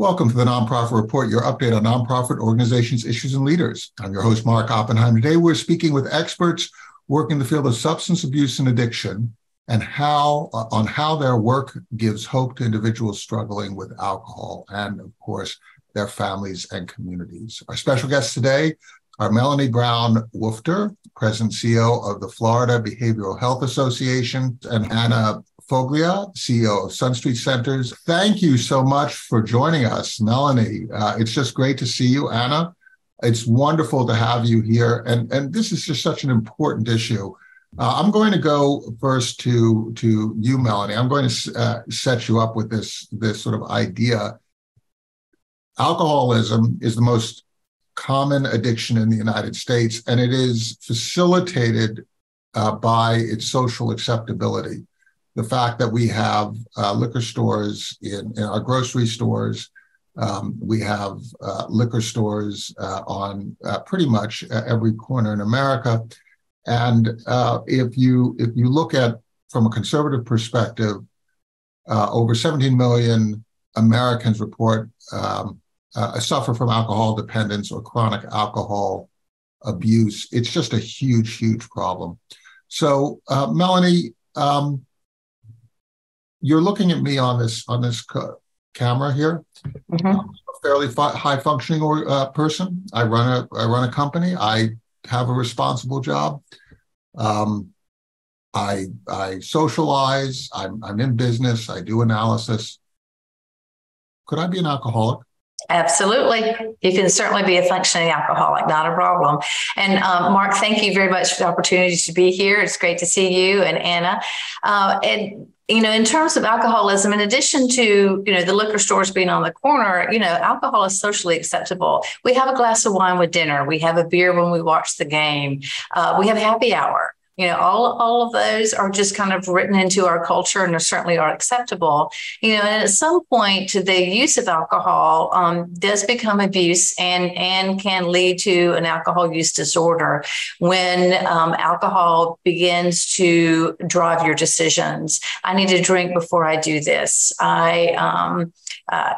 Welcome to the Nonprofit Report, your update on nonprofit organizations, issues, and leaders. I'm your host, Mark Oppenheim. Today, we're speaking with experts working in the field of substance abuse and addiction and on how their work gives hope to individuals struggling with alcohol and, of course, their families and communities. Our special guests today are Melanie Brown-Woofter, President and CEO of the Florida Behavioral Health Association, and Anna Foglia, CEO of Sun Street Centers. Thank you so much for joining us, Melanie. It's just great to see you, Anna. It's wonderful to have you here. And this is just such an important issue. I'm going to go first to you, Melanie. I'm going to set you up with this sort of idea. Alcoholism is the most common addiction in the United States, and it is facilitated by its social acceptability. The fact that we have liquor stores in our grocery stores, we have liquor stores on pretty much every corner in America. And if you look at, from a conservative perspective, over 17 million Americans report suffer from alcohol dependence or chronic alcohol abuse. It's just a huge, huge problem. So, Melanie, you're looking at me on this camera here. Mm-hmm. I'm a fairly high-functioning person. I run a company. I have a responsible job. I socialize. I'm in business. I do analysis. Could I be an alcoholic? Absolutely. You can certainly be a functioning alcoholic, not a problem. And Mark, thank you very much for the opportunity to be here. It's great to see you and Anna. And you know, in terms of alcoholism, in addition to, you know, the liquor stores being on the corner, you know, alcohol is socially acceptable. We have a glass of wine with dinner. We have a beer when we watch the game. We have happy hour. You know, all of those are just kind of written into our culture and certainly are acceptable. You know, and at some point the use of alcohol does become abuse and can lead to an alcohol use disorder when alcohol begins to drive your decisions. I need to drink before I do this. You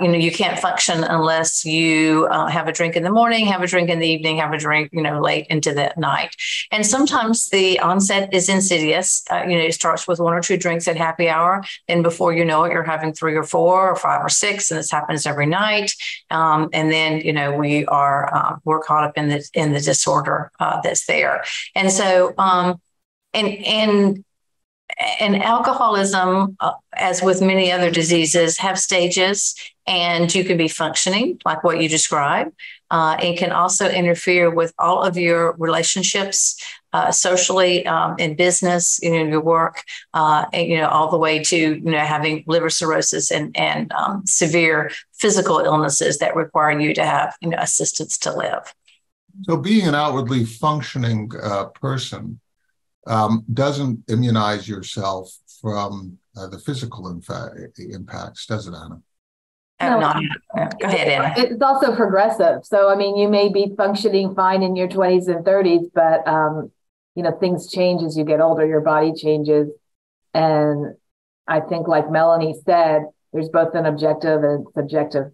know, you can't function unless you have a drink in the morning, have a drink in the evening, have a drink, you know, late into the night. And sometimes the onset is insidious. You know, it starts with one or two drinks at happy hour. And before you know it, you're having 3 or 4 or 5 or 6. And this happens every night. And then, you know, we're caught up in the disorder that's there. And so, and alcoholism, as with many other diseases, have stages, and you can be functioning like what you described. It can also interfere with all of your relationships, socially, in business, you know, your work, and, you know, all the way to, you know, having liver cirrhosis and severe physical illnesses that require you to have, you know, assistance to live. So being an outwardly functioning person doesn't immunize yourself from the physical impacts, does it, Anna? Go ahead, Anna. It's also progressive. So, I mean, you may be functioning fine in your 20s and 30s, but, you know, things change as you get older, your body changes. And I think, like Melanie said, there's both an objective and subjective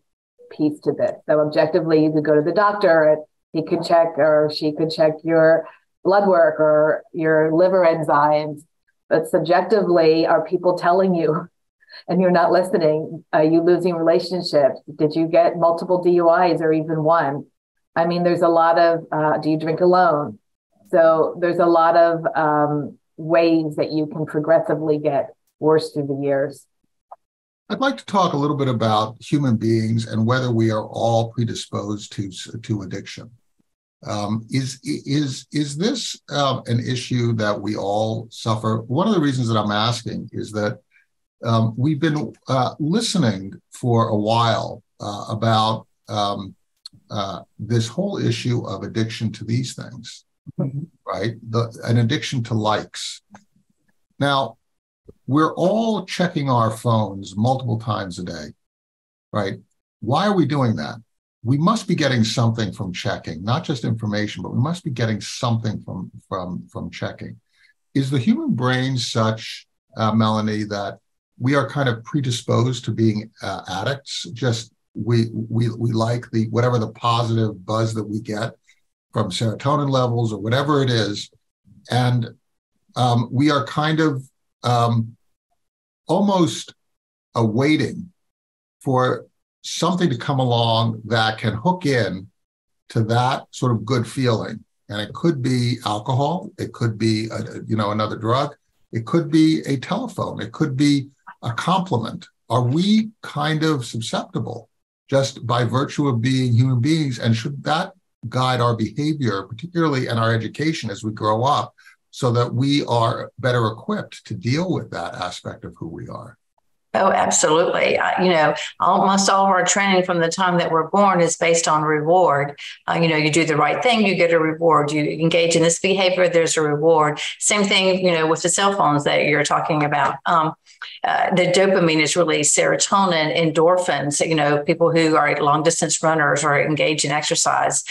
piece to this. So objectively, you could go to the doctor and he could check or she could check your blood work or your liver enzymes, but subjectively, are people telling you and you're not listening? Are you losing relationships? Did you get multiple DUIs or even one? I mean, there's a lot of, do you drink alone? So there's a lot of ways that you can progressively get worse through the years. I'd like to talk a little bit about human beings and whether we are all predisposed to addiction. Is this an issue that we all suffer? One of the reasons that I'm asking is that we've been listening for a while about this whole issue of addiction to these things, mm-hmm. right? An addiction to likes. Now, we're all checking our phones multiple times a day, right? Why are we doing that? We must be getting something from checking, not just information, but we must be getting something from checking. Is the human brain such, Melanie, that we are kind of predisposed to being addicts? Just we like the whatever the positive buzz that we get from serotonin levels or whatever it is, and we are kind of almost awaiting for something to come along that can hook in to that sort of good feeling. And it could be alcohol, it could be another drug, it could be a telephone, it could be a compliment. Are we kind of susceptible just by virtue of being human beings? And should that guide our behavior, particularly in our education as we grow up, so that we are better equipped to deal with that aspect of who we are? Oh, absolutely. Almost all of our training from the time that we're born is based on reward. You do the right thing, you get a reward. You engage in this behavior, there's a reward. Same thing, with the cell phones that you're talking about. The dopamine is released, serotonin, endorphins. People who are long distance runners or engage in exercise,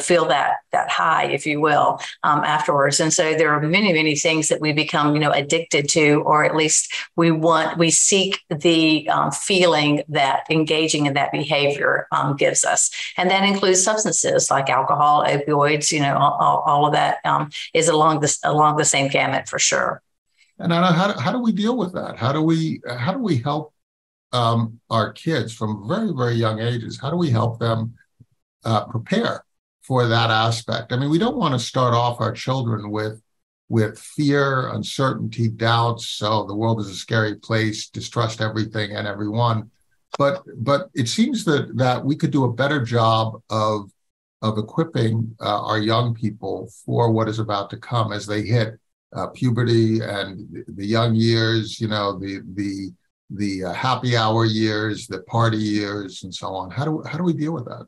feel that high, if you will, afterwards. And so there are many, many things that we become, addicted to, or at least we seek the feeling that engaging in that behavior gives us. And that includes substances like alcohol, opioids, all of that is along the same gamut for sure. And Anna, how do we deal with that? How do we help our kids from very, very young ages? How do we help them prepare for that aspect? I mean, we don't want to start off our children with fear, uncertainty, doubts. So the world is a scary place, distrust everything and everyone. But it seems that we could do a better job of equipping our young people for what is about to come as they hit puberty and the young years, the happy hour years, the party years, and so on. How do we deal with that?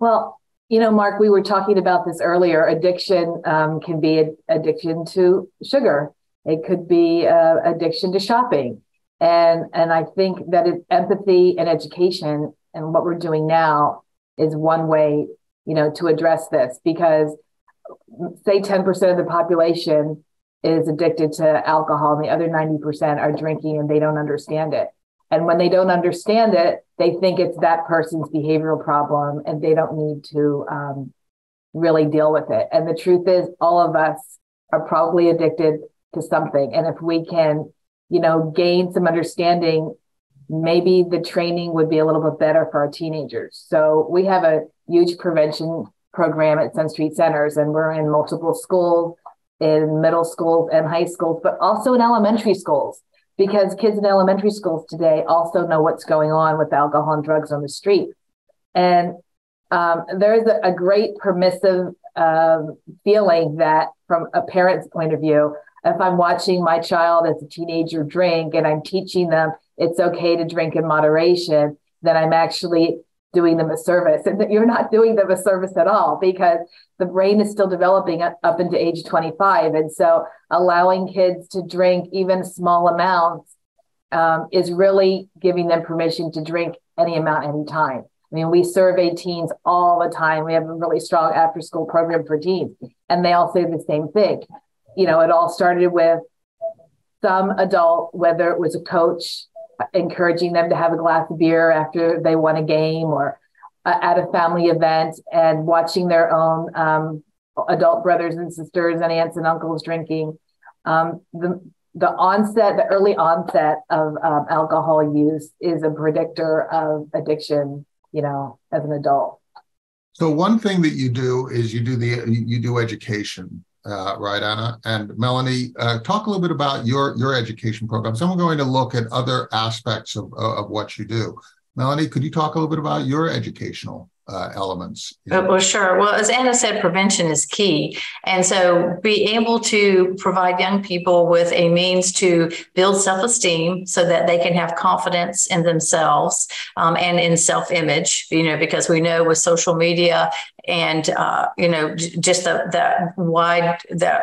Well, Mark, we were talking about this earlier. Addiction can be addiction to sugar. It could be addiction to shopping, and I think that it's empathy and education, and what we're doing now is one way, to address this, because say 10% of the population is addicted to alcohol and the other 90% are drinking and they don't understand it. And when they don't understand it, they think it's that person's behavioral problem and they don't need to really deal with it. And the truth is, all of us are probably addicted to something. And if we can, gain some understanding, maybe the training would be a little bit better for our teenagers. So we have a huge prevention program at Sun Street Centers, and we're in multiple schools, in middle schools and high schools, but also in elementary schools, because kids in elementary schools today also know what's going on with alcohol and drugs on the street. And there's a great permissive feeling that, from a parent's point of view, if I'm watching my child as a teenager drink and I'm teaching them it's okay to drink in moderation, then I'm actually doing them a service, and that you're not doing them a service at all, because the brain is still developing up into age 25. And so allowing kids to drink even small amounts is really giving them permission to drink any amount, any time. I mean, we survey teens all the time. We have a really strong after school program for teens, and they all say the same thing. It all started with some adult, whether it was a coach, encouraging them to have a glass of beer after they won a game, or at a family event, and watching their own adult brothers and sisters and aunts and uncles drinking. The early onset of alcohol use is a predictor of addiction, as an adult. So one thing that you do is you do education. Right, Anna and Melanie, talk a little bit about your education programs. I'm going to look at other aspects of what you do. Melanie, could you talk a little bit about your educational elements? Well, sure. Well, as Anna said, prevention is key. And so be able to provide young people with a means to build self-esteem so that they can have confidence in themselves and in self-image, because we know with social media and, just the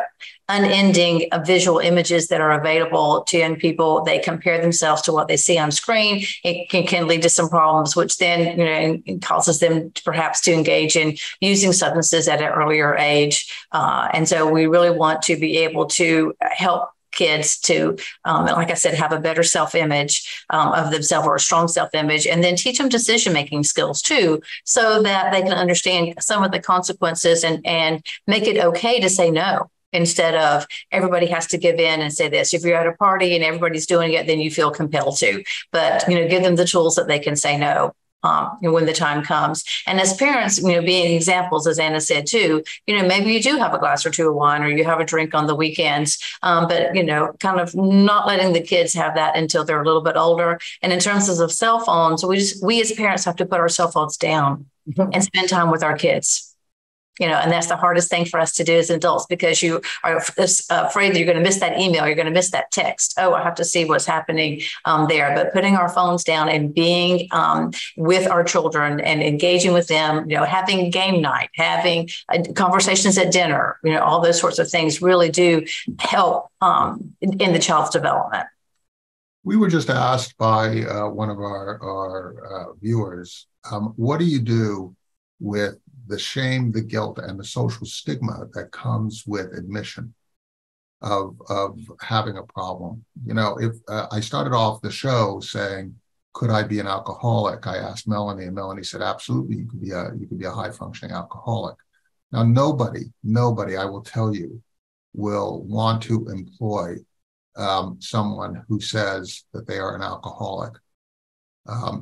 unending visual images that are available to young people. They compare themselves to what they see on screen. It can lead to some problems, which then causes them perhaps to engage in using substances at an earlier age. And so we really want to be able to help kids to, like I said, have a better self-image of themselves, or a strong self-image, and then teach them decision-making skills too, so that they can understand some of the consequences and make it okay to say no, instead of everybody has to give in and say this. If you're at a party and everybody's doing it, then you feel compelled to, but, give them the tools that they can say no when the time comes. And as parents, being examples, as Anna said too, maybe you do have a glass or two of wine, or you have a drink on the weekends, but, kind of not letting the kids have that until they're a little bit older. And in terms of cell phones, we as parents have to put our cell phones down and spend time with our kids. And that's the hardest thing for us to do as adults, because you are afraid that you're going to miss that email. You're going to miss that text. Oh, I have to see what's happening there. But putting our phones down and being with our children and engaging with them, having game night, having conversations at dinner, all those sorts of things really do help in the child's development. We were just asked by one of our viewers, what do you do with the shame, the guilt, and the social stigma that comes with admission of having a problem? If I started off the show saying, could I be an alcoholic? I asked Melanie, and Melanie said, absolutely, you could be a high-functioning alcoholic. Now, nobody, I will tell you, will want to employ someone who says that they are an alcoholic.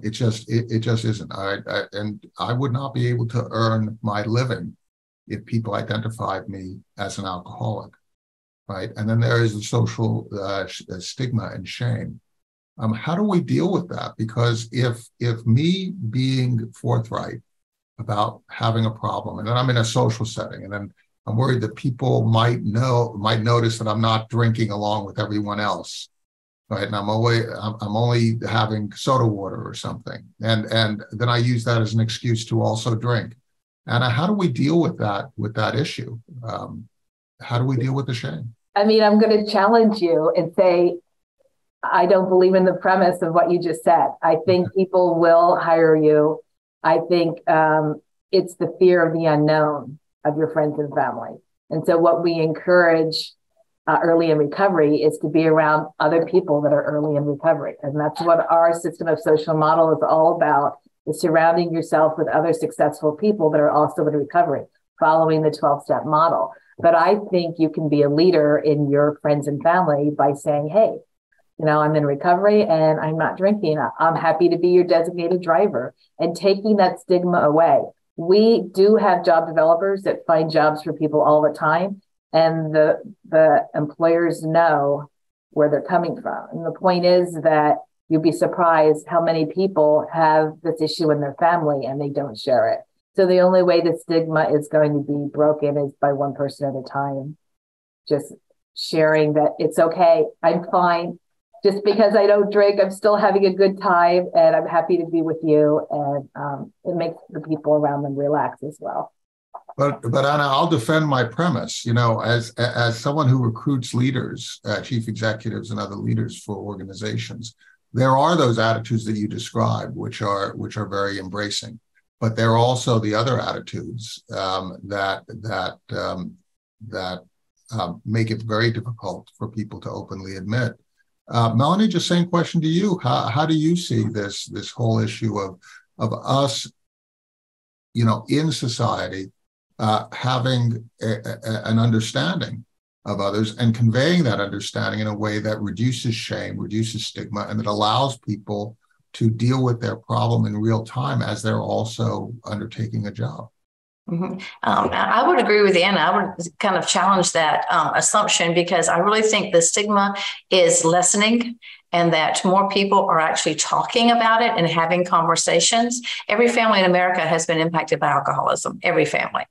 It just isn't. And I would not be able to earn my living if people identified me as an alcoholic, right? And then there is the social stigma and shame. How do we deal with that? Because if me being forthright about having a problem, and then I'm in a social setting, and then I'm worried that people might notice that I'm not drinking along with everyone else. Right, and I'm only having soda water or something, and then I use that as an excuse to also drink. And how do we deal with that issue? How do we deal with the shame? I mean, I'm going to challenge you and say, I don't believe in the premise of what you just said. I think people will hire you. I think it's the fear of the unknown of your friends and family, and so what we encourage early in recovery is to be around other people that are early in recovery. And that's what our system of social model is all about, is surrounding yourself with other successful people that are also in recovery, following the 12-step model. But I think you can be a leader in your friends and family by saying, hey, I'm in recovery and I'm not drinking. I'm happy to be your designated driver, and taking that stigma away. We do have job developers that find jobs for people all the time. And the employers know where they're coming from. And the point is that you'd be surprised how many people have this issue in their family and they don't share it. So the only way the stigma is going to be broken is by one person at a time, just sharing that it's okay, I'm fine. Just because I don't drink, I'm still having a good time and I'm happy to be with you. And it makes the people around them relax as well. But Anna, I'll defend my premise. As someone who recruits leaders, chief executives, and other leaders for organizations, there are those attitudes that you describe, which are very embracing. But there are also the other attitudes that make it very difficult for people to openly admit. Melanie, just same question to you. How do you see this whole issue of us, in society? Having an understanding of others and conveying that understanding in a way that reduces shame, reduces stigma, and that allows people to deal with their problem in real time as they're also undertaking a job. Mm-hmm. I would agree with Anna. I would kind of challenge that assumption, because I really think the stigma is lessening, and that more people are actually talking about it and having conversations. Every family in America has been impacted by alcoholism, every family.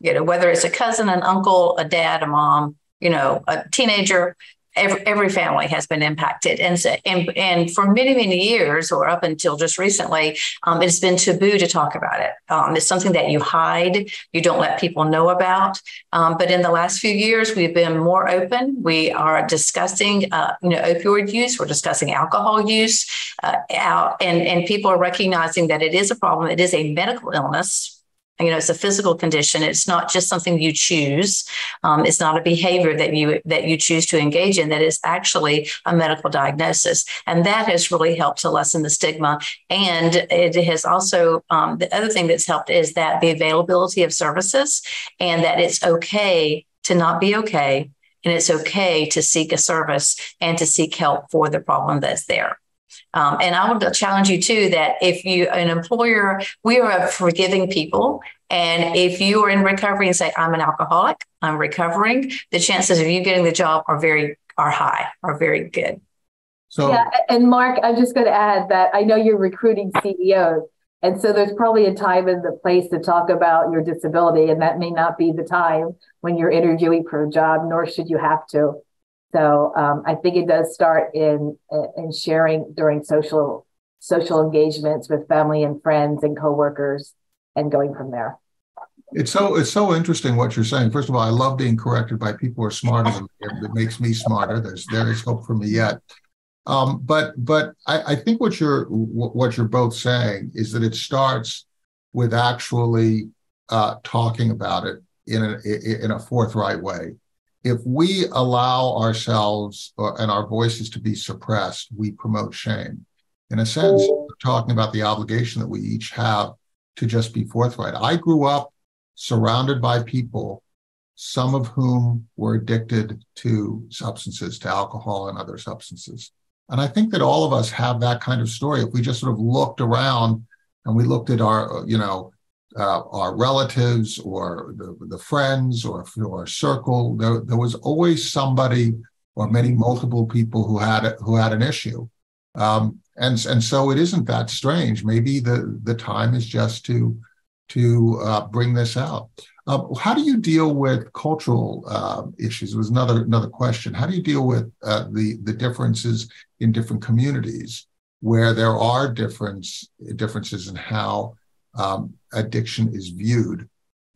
Whether it's a cousin, an uncle, a dad, a mom, a teenager, every family has been impacted. And for many, many years, or up until just recently, it's been taboo to talk about it. It's something that you hide, you don't let people know about. But in the last few years, we've been more open. We are discussing, opioid use. We're discussing alcohol use and people are recognizing that it is a problem. It is a medical illness. you know, it's a physical condition. It's not just something you choose. It's not a behavior that you choose to engage in. That is actually a medical diagnosis. And that has really helped to lessen the stigma. And it has also, the other thing that's helped is that the availability of services, and that it's okay to not be okay. And it's okay to seek a service and to seek help for the problem that's there. And I would challenge you too, that if you, an employer, we are forgiving people. And if you are in recovery and say, I'm an alcoholic, I'm recovering, the chances of you getting the job are very good. So, yeah, and Mark, I'm just going to add that I know you're recruiting CEOs. And so there's probably a time and the place to talk about your disability. And that may not be the time when you're interviewing for a job, nor should you have to. So I think it does start in sharing during social engagements with family and friends and coworkers, and going from there. It's so interesting what you're saying. First of all, I love being corrected by people who are smarter than me. It makes me smarter. There is hope for me yet. But I think what you're both saying is that it starts with actually talking about it in a forthright way. If we allow ourselves and our voices to be suppressed, we promote shame. In a sense, we're talking about the obligation that we each have to just be forthright. I grew up surrounded by people, some of whom were addicted to substances, to alcohol and other substances. And I think that all of us have that kind of story. If we just sort of looked around and we looked at our relatives or the friends or circle, there was always somebody or multiple people who had an issue, and so it isn't that strange. Maybe the time is just to bring this out. How do you deal with cultural issues? It was another question. How do you deal with the differences in different communities where there are differences in how addiction is viewed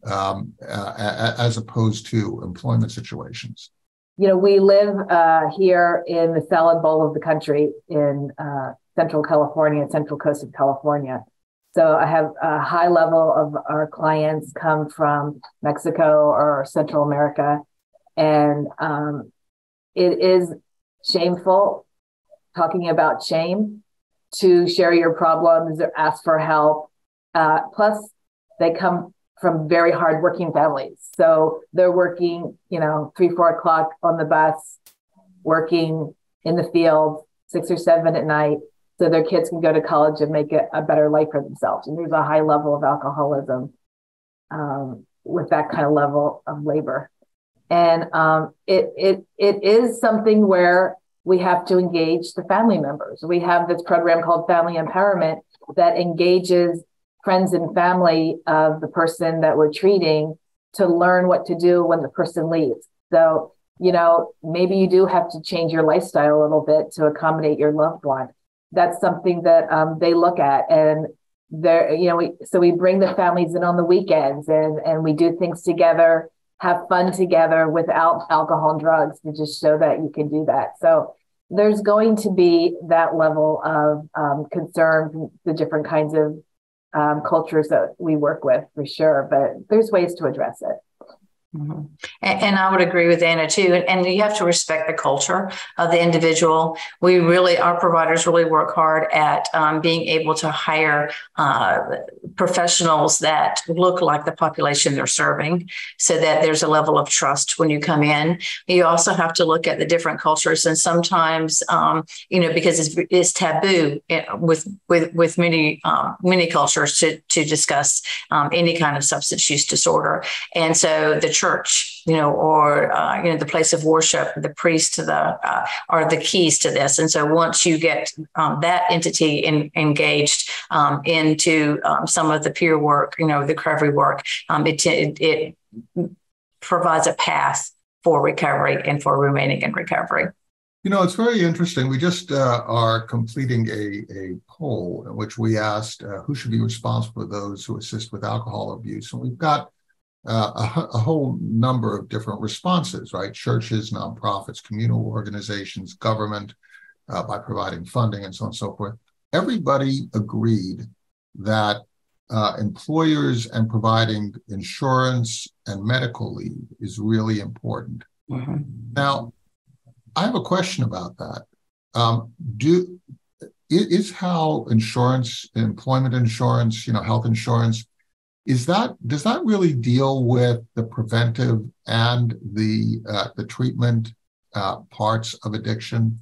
as opposed to employment situations? You know, we live here in the salad bowl of the country in Central California, Central Coast of California. So I have a high level of our clients come from Mexico or Central America. And it is shameful, talking about shame, to share your problems or ask for help. Plus, they come from very hardworking families. So they're working, 3-4 o'clock on the bus, working in the field, 6 or 7 at night, so their kids can go to college and make a better life for themselves. And there's a high level of alcoholism with that kind of level of labor. And it is something where we have to engage the family members. We have this program called Family Empowerment that engages friends and family of the person that we're treating to learn what to do when the person leaves. So, maybe you do have to change your lifestyle a little bit to accommodate your loved one. That's something that they look at, and we bring the families in on the weekends, and we do things together, have fun together without alcohol and drugs, to just show that you can do that. So there's going to be that level of concern from the different kinds of cultures that we work with, for sure, but there's ways to address it. Mm-hmm. And I would agree with Anna too. And you have to respect the culture of the individual. Our providers really work hard at being able to hire professionals that look like the population they're serving, so that there's a level of trust when you come in. You also have to look at the different cultures, and sometimes, because it's taboo with many cultures to discuss any kind of substance use disorder, and so the church, or the place of worship, the priest, are the keys to this. And so once you get that entity engaged into some of the peer work, the recovery work, it provides a path for recovery and for remaining in recovery. It's very interesting. We just are completing a poll in which we asked who should be responsible for those who assist with alcohol abuse, and we've got a whole number of different responses, right? Churches, nonprofits, communal organizations, government, by providing funding and so on and so forth. Everybody agreed that employers and providing insurance and medical leave is really important. Mm-hmm. Now, I have a question about that. Is how insurance, employment insurance, health insurance, does that really deal with the preventive and the treatment parts of addiction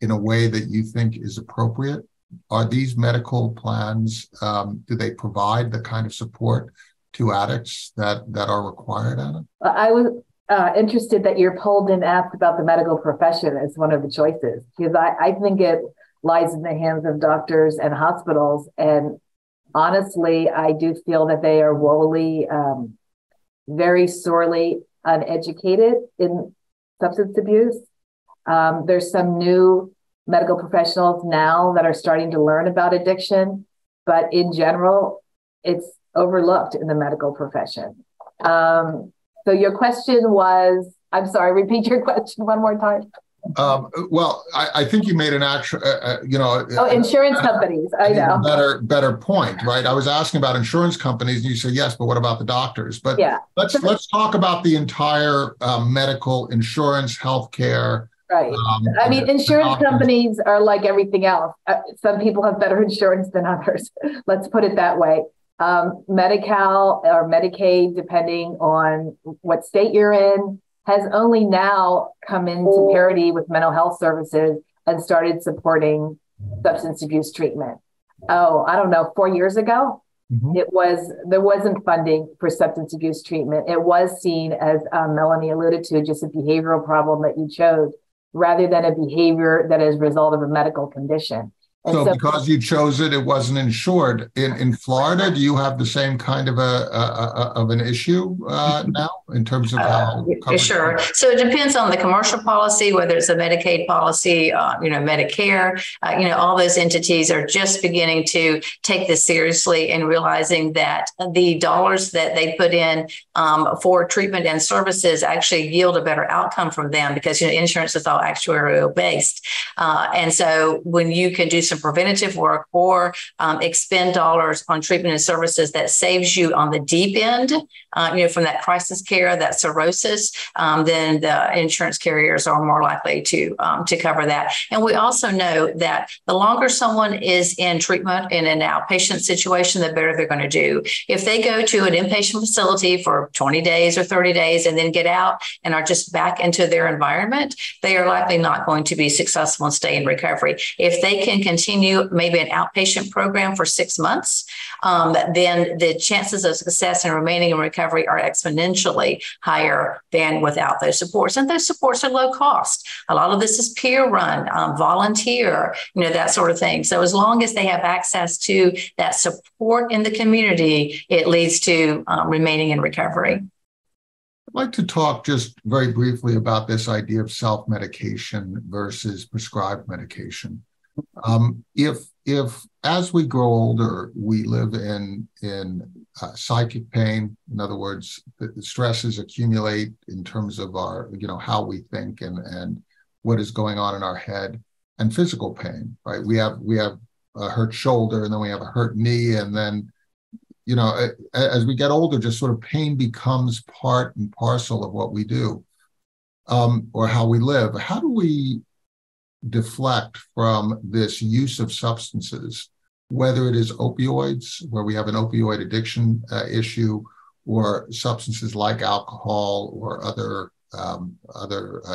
in a way that you think is appropriate? Are these medical plans, do they provide the kind of support to addicts that are required, Anna? I was interested that you're polled and asked about the medical profession as one of the choices, because I think it lies in the hands of doctors and hospitals. And honestly, I do feel that they are woefully, very sorely uneducated in substance abuse. There's some new medical professionals now that are starting to learn about addiction, but in general, it's overlooked in the medical profession. So your question was, I'm sorry, repeat your question one more time. Well, I think you made an actual, insurance companies. I know. Better point, right? I was asking about insurance companies, and you said yes, but what about the doctors? But yeah. let's talk about the entire medical insurance, healthcare. Right. Insurance companies are like everything else. Some people have better insurance than others. Let's put it that way. Medi-Cal or Medicaid, depending on what state you're in, has only now come into parity with mental health services and started supporting substance abuse treatment. Oh, I don't know, 4 years ago, mm-hmm. There wasn't funding for substance abuse treatment. It was seen as Melanie alluded to, just a behavioral problem that you chose rather than a behavior that is a result of a medical condition. So because you chose it, it wasn't insured. In Florida, do you have the same kind of an issue now in terms of how? Sure. So it depends on the commercial policy, whether it's a Medicaid policy, Medicare. All those entities are just beginning to take this seriously and realizing that the dollars that they put in for treatment and services actually yield a better outcome from them because insurance is all actuarial based, and so when you can do some preventative work or expend dollars on treatment and services that saves you on the deep end, from that crisis care, that cirrhosis, then the insurance carriers are more likely to cover that. And we also know that the longer someone is in treatment in an outpatient situation, the better they're going to do. If they go to an inpatient facility for 20 days or 30 days and then get out and are just back into their environment, they are likely not going to be successful and stay in recovery. If they can continue maybe an outpatient program for 6 months, then the chances of success and remaining in recovery are exponentially higher than without those supports. And those supports are low cost. A lot of this is peer run, volunteer, that sort of thing. So as long as they have access to that support in the community, it leads to remaining in recovery. I'd like to talk just very briefly about this idea of self-medication versus prescribed medication. If as we grow older, we live in psychic pain. In other words, the stresses accumulate in terms of our, how we think and what is going on in our head, and physical pain, right? We have a hurt shoulder, and then we have a hurt knee. And then, as we get older, just sort of pain becomes part and parcel of what we do, or how we live. How do we deflect from this use of substances, whether it is opioids, where we have an opioid addiction issue, or substances like alcohol or other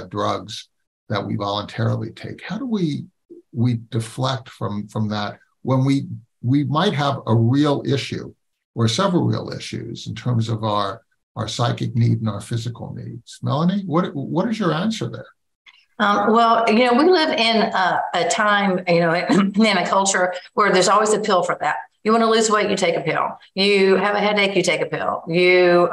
drugs that we voluntarily take? How do we deflect from that when we might have a real issue or several real issues in terms of our psychic need and our physical needs? Melanie, what is your answer there? We live in a time, in a culture where there's always a pill for that. You want to lose weight, you take a pill. You have a headache, you take a pill. You,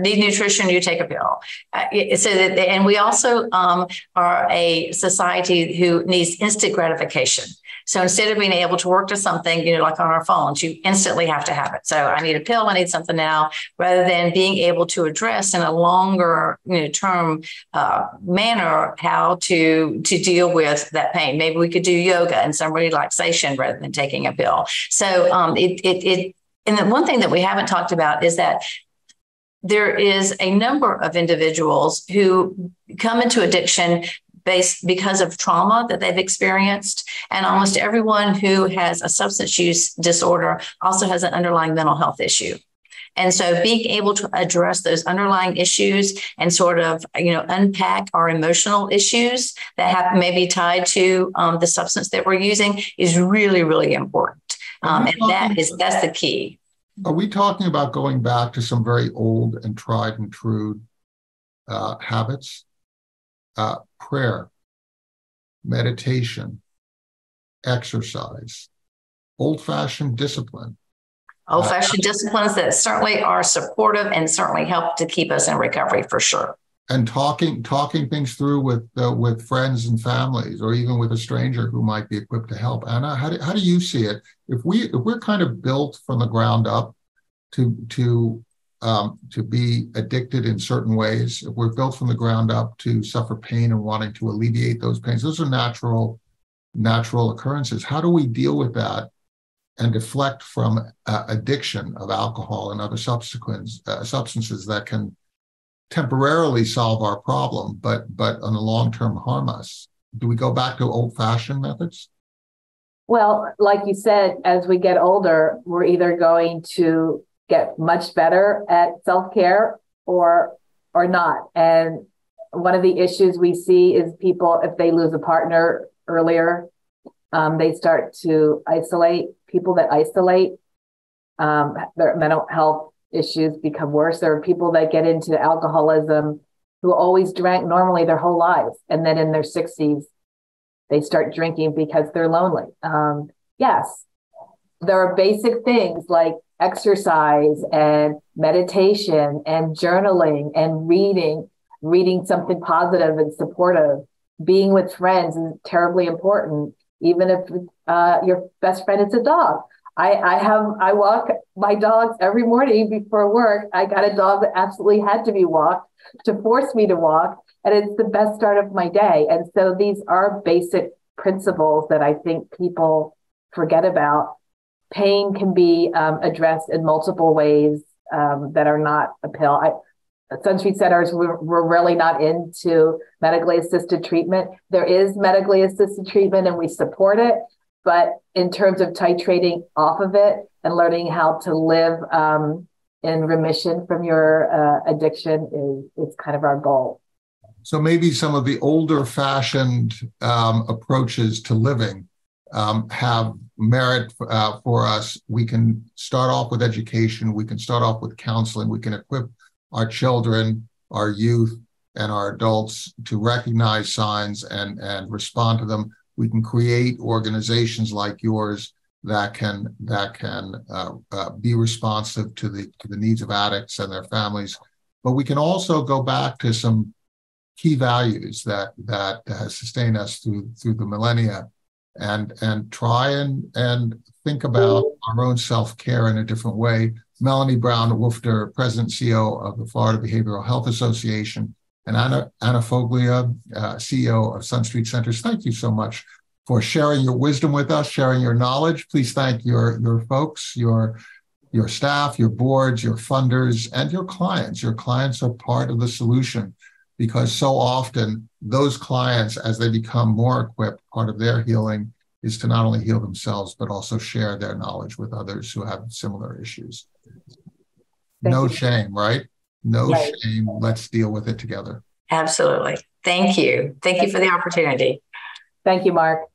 need nutrition, you take a pill. And we also are a society who needs instant gratification. So instead of being able to work to something, like on our phones, you instantly have to have it. So I need a pill, I need something now, rather than being able to address in a longer, term manner how to deal with that pain. Maybe we could do yoga and some relaxation rather than taking a pill. So it And the one thing that we haven't talked about is that there is a number of individuals who come into addiction based because of trauma that they've experienced. And almost everyone who has a substance use disorder also has an underlying mental health issue. And so being able to address those underlying issues and sort of, unpack our emotional issues that have maybe tied to the substance that we're using is really, really important. That's the key. Are we talking about going back to some very old and tried and true habits? Prayer, meditation, exercise, old-fashioned discipline. Old-fashioned disciplines that certainly are supportive and certainly help to keep us in recovery for sure. And talking things through with friends and families, or even with a stranger who might be equipped to help. Anna, how do you see it? If we're kind of built from the ground up to be addicted in certain ways, if we're built from the ground up to suffer pain and wanting to alleviate those pains, those are natural occurrences. How do we deal with that and deflect from addiction of alcohol and other substances that can temporarily solve our problem, but on the long term harm us? Do we go back to old fashioned methods? Well, like you said, as we get older, we're either going to get much better at self-care or not. And one of the issues we see is people, if they lose a partner earlier, they start to isolate. People that isolate, their mental health issues become worse. There are people that get into alcoholism who always drank normally their whole lives, and then in their 60s, they start drinking because they're lonely. Yes, there are basic things like exercise and meditation and journaling and reading something positive and supportive. Being with friends is terribly important, even if your best friend is a dog. I walk my dogs every morning before work. I got a dog that absolutely had to be walked to force me to walk. And it's the best start of my day. And so these are basic principles that I think people forget about. Pain can be addressed in multiple ways that are not a pill. At Sun Street Centers, we're really not into medically assisted treatment. There is medically assisted treatment and we support it. But in terms of titrating off of it and learning how to live in remission from your addiction is kind of our goal. So maybe some of the older fashioned approaches to living have merit for us. We can start off with education. We can start off with counseling. We can equip our children, our youth, and our adults to recognize signs and respond to them. We can create organizations like yours that can be responsive to the needs of addicts and their families. But we can also go back to some key values that sustain us through the millennia, and try and think about our own self-care in a different way. Melanie Brown-Woofter, President and CEO of the Florida Behavioral Health Association, and Anna Foglia, CEO of Sun Street Centers, thank you so much for sharing your wisdom with us, sharing your knowledge. Please thank your folks, your staff, your boards, your funders, and your clients. Your clients are part of the solution, because so often those clients, as they become more equipped, part of their healing is to not only heal themselves, but also share their knowledge with others who have similar issues. No shame, right? No shame. Let's deal with it together. Absolutely. Thank you. Thank you for the opportunity. Thank you, Mark.